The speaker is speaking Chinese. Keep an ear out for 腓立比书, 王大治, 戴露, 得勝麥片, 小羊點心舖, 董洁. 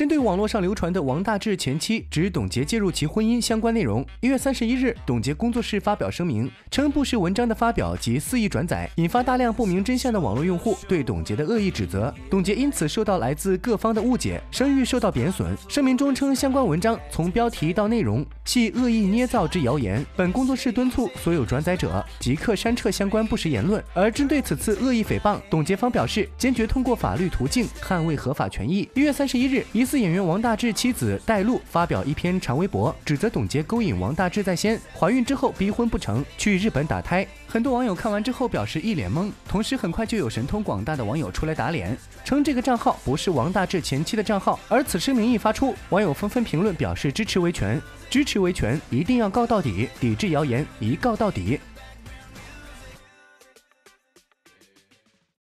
针对网络上流传的王大治前妻指董洁介入其婚姻相关内容，1月31日，董洁工作室发表声明，称不实文章的发表及肆意转载，引发大量不明真相的网络用户对董洁的恶意指责，董洁因此受到来自各方的误解，声誉受到贬损。声明中称，相关文章从标题到内容系恶意捏造之谣言，本工作室敦促所有转载者即刻删撤相关不实言论。而针对此次恶意诽谤，董洁方表示坚决通过法律途径捍卫合法权益。1月31日，疑似演员王大治妻子戴露发表一篇长微博，指责董洁勾引王大治在先，怀孕之后逼婚不成，去日本打胎。很多网友看完之后表示一脸懵，同时很快就有神通广大的网友出来打脸，称这个账号不是王大治前妻的账号。而此声明一发出，网友纷纷评论表示支持维权，一定要告到底，抵制谣言，一告到底。